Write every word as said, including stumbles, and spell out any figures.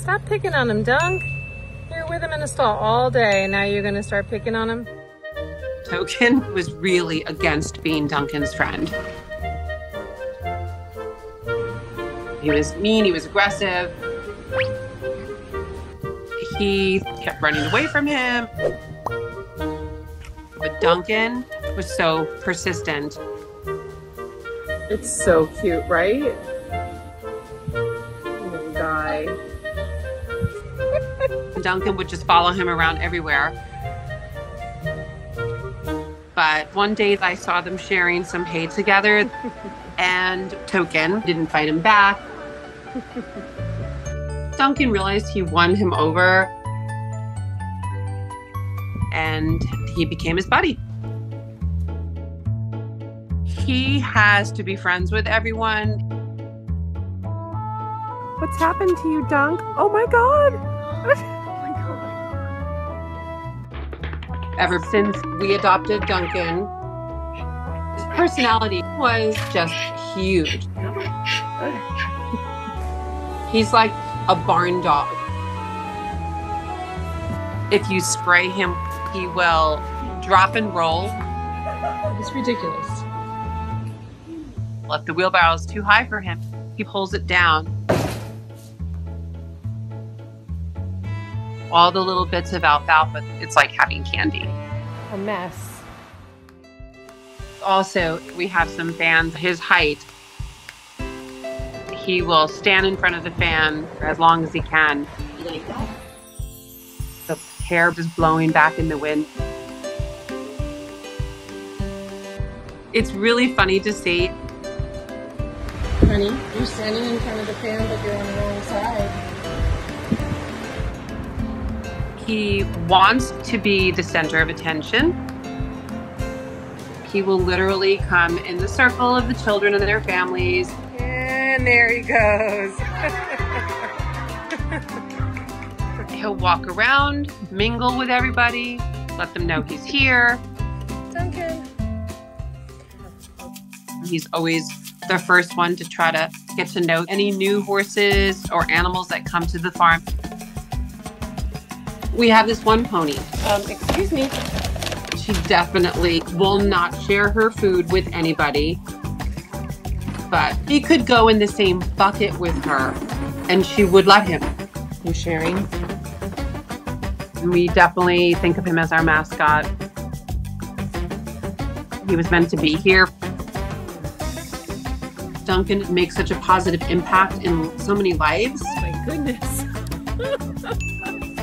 Stop picking on him, Dunk. You're with him in the stall all day, and now you're going to start picking on him? Token was really against being Duncan's friend. He was mean, he was aggressive. He kept running away from him. But Duncan was so persistent. It's so cute, right? Little guy. Duncan would just follow him around everywhere. But one day I saw them sharing some hay together, and Token didn't fight him back. Duncan realized he won him over, and he became his buddy. He has to be friends with everyone. What's happened to you, Dunk? Oh my God! Ever since we adopted Duncan, his personality was just huge. He's like a barn dog. If you spray him, he will drop and roll. It's ridiculous. If the wheelbarrow is too high for him, he pulls it down. All the little bits of alfalfa, it's like having candy. A mess. Also, we have some fans his height. He will stand in front of the fan as long as he can. Like that. The hair is blowing back in the wind. It's really funny to see. Honey, you're standing in front of the fan, but you're on the wrong side. He wants to be the center of attention. He will literally come in the circle of the children and their families. And there he goes. He'll walk around, mingle with everybody, let them know he's here. Duncan. He's always the first one to try to get to know any new horses or animals that come to the farm. We have this one pony. Um, excuse me. She definitely will not share her food with anybody, but he could go in the same bucket with her and she would let him. You're sharing. We definitely think of him as our mascot. He was meant to be here. Duncan makes such a positive impact in so many lives. Oh my goodness.